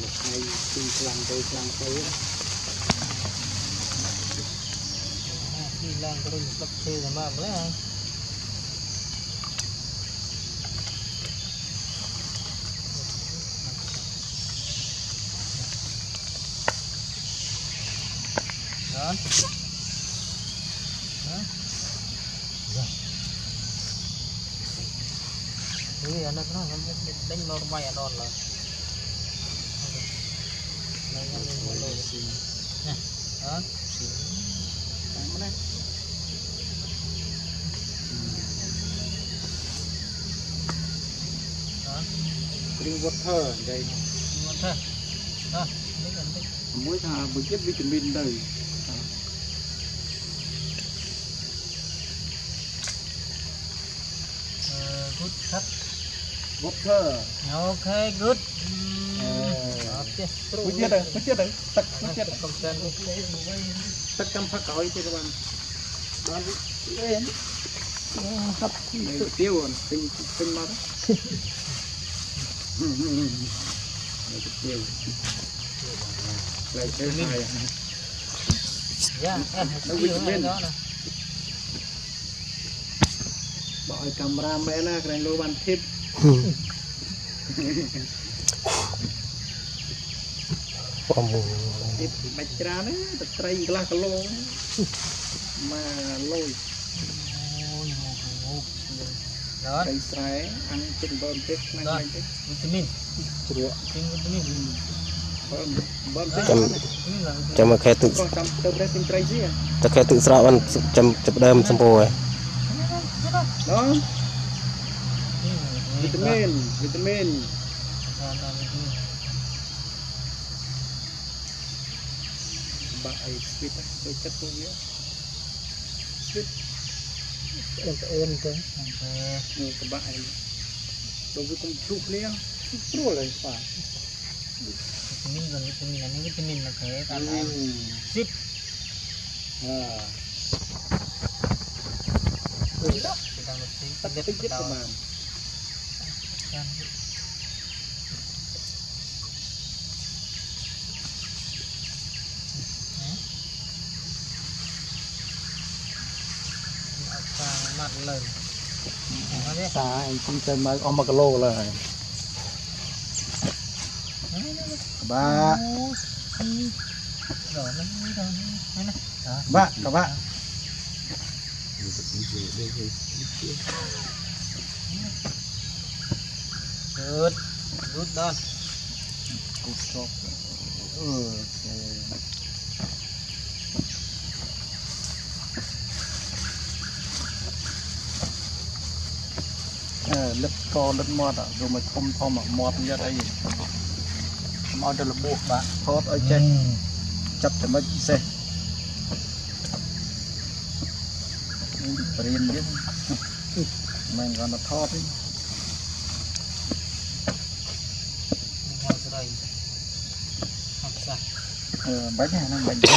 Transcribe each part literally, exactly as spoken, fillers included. Một hai tư lăng tới lăng tới. Tư lăng tới tập xe làm ba nữa ha. Đó. Đó. Ini anak nak deng normal ya non lah. Nangan mulu sini. Nah, ah, sini. Mana? Ah, drink water, jadi. Water. Ah, ini kan. Mui thà berjep vitamin dari. Good cut. Water. Okay, good. Okey. Macam mana? Macam mana? Tak macam mana? Komplain. Tak campak kau itu tuan. Baru lain. Hap. Tiupan. Ting ting mana? Hmm. Tiup. Lain lain ayah. Ya. Vitamin. Bawa kamera mana? Keren luar tip. Kamu. Tip macam mana? Terteri gelas kelong. Maloi. Terteri angin bontek macam ni. Vitamin. Ceria. Vitamin. Jam macam tu. Tak macam tu serapan jam cepatlah sempoi. Đó vitamin vitamin bạc sweet tôi chất tôi nhớ sweet em sẽ ôm cái người của bạc đối với con chuột lia chuột này phải vitamin rồi vitamin này vitamin là cái ta nói sweet à sweet đó tất cả tích các bạn mặt lên ta anh không chơi mấy ông mặc lô rồi ba ba các bạn Hãy subscribe cho kênh Ghiền Mì Gõ Để không bỏ lỡ những video hấp dẫn Perin dia, main warna top ni. Warna serai, hamsah. Banyak nak banyak.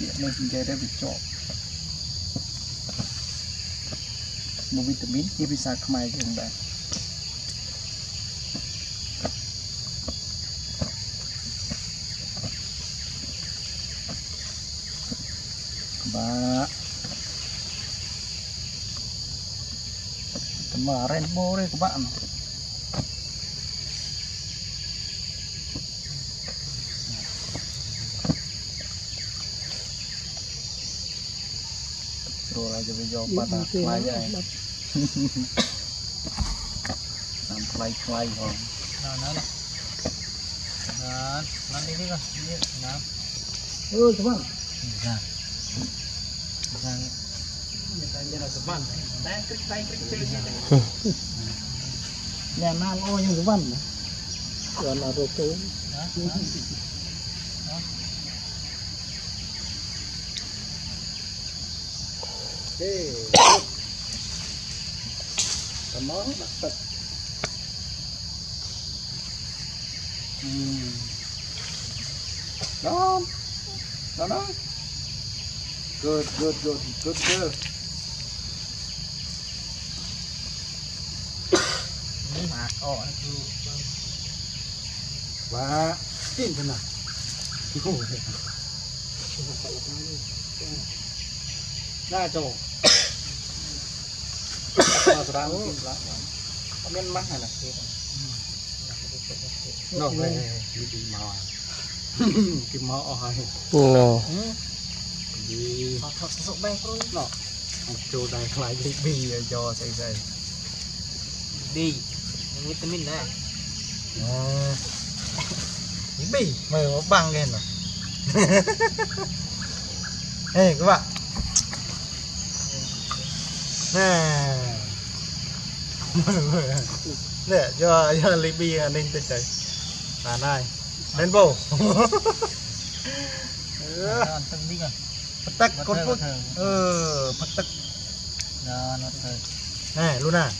Dia ni senjata bercok. Vitamin dia bisa kemai juga. Kebak. Mà rainbow đây các bạn rồi là cho bây giờ bắt đầu quay vậy làm quay quay không nào nào nào làm đi đi coi nào ơi các bạn ra ra nhà nam ôi như cái vần, còn là đồ cũ, Good, good, good, good, good. Oh, và tin thế nào thì không thể na trổ ra luôn lá không nên mắc hay là nó về đi mò đi mò hay nó đi thật sự bang luôn nó trổ đại lại đi bì cho say say đi vitamin này bị mày có băng lên rồi. Đây các bạn nè, để cho cho ly bia nên tới tới à này đến bầu tắc con phút ừ tắc này luôn à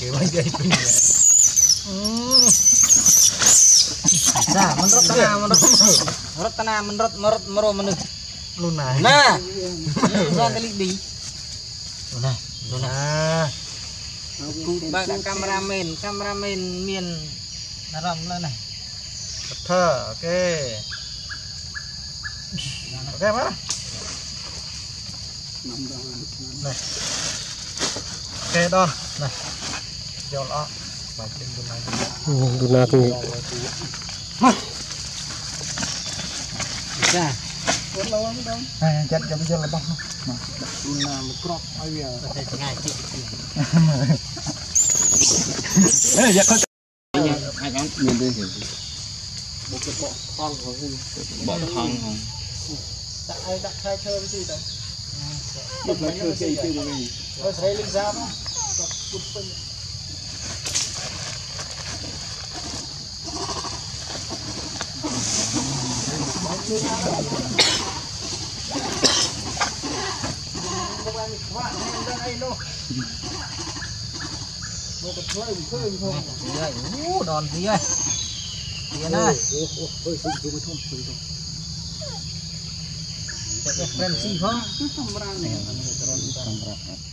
cái bánh dây pin này, dah menurut tanah menurut menurut tanah menurut menurut menurut menurut luna, nah, luna kali di, luna, luna, bang đang cameraman cameraman miền Nam Rồng lên này, thở, ok, ok má, này, ok đòn, này. Cho nó vào trên đường này đường này thì mất ra cuốn lâu lắm đâu này chặt chậm cho là bóc mà đường là một crop bây giờ có thể ngày chị đấy giờ có hai con nhìn đây thì một cái bọ thon của cái bọ thon không đặt ai đặt hai chơi cái gì đấy đặt mấy chơi chơi chơi gì có thấy linh giáp không chụp pin Hãy subscribe cho kênh Ghiền Mì Gõ Để không bỏ lỡ những video hấp dẫn